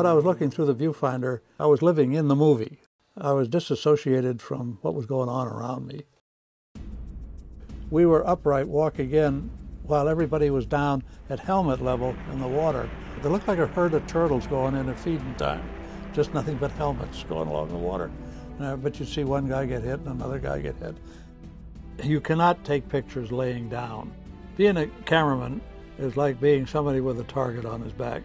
When I was looking through the viewfinder, I was living in the movie. I was disassociated from what was going on around me. We were upright walking in while everybody was down at helmet level in the water. It looked like a herd of turtles going in at feeding time, just nothing but helmets going along the water. But you'd see one guy get hit and another guy get hit. You cannot take pictures laying down. Being a cameraman is like being somebody with a target on his back.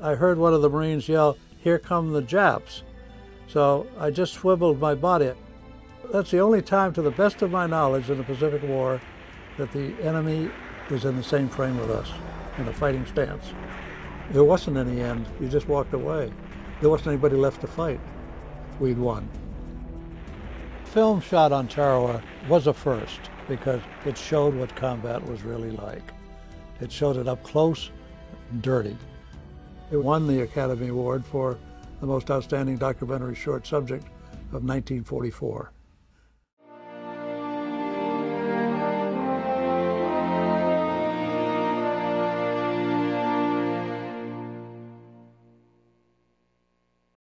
I heard one of the Marines yell, "Here come the Japs." So I just swiveled my body. That's the only time, to the best of my knowledge, in the Pacific War that the enemy was in the same frame with us, in a fighting stance. There wasn't any end. You just walked away. There wasn't anybody left to fight. We'd won. Film shot on Tarawa was a first because it showed what combat was really like. It showed it up close, dirty. It won the Academy Award for the most outstanding documentary short subject of 1944.